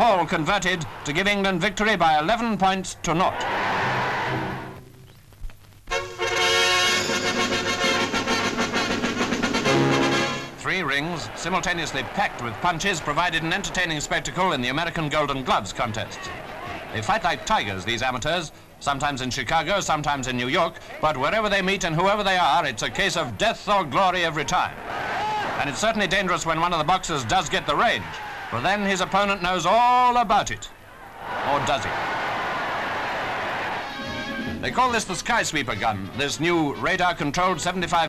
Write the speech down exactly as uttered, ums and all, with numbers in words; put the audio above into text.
Hall converted to give England victory by eleven points to naught. Three rings, simultaneously packed with punches, provided an entertaining spectacle in the American Golden Gloves contest. They fight like tigers, these amateurs, sometimes in Chicago, sometimes in New York, but wherever they meet and whoever they are, it's a case of death or glory every time. And it's certainly dangerous when one of the boxers does get the range, for then his opponent knows all about it. Or does he? They call this the skyscraper gun, this new radar-controlled seventy-five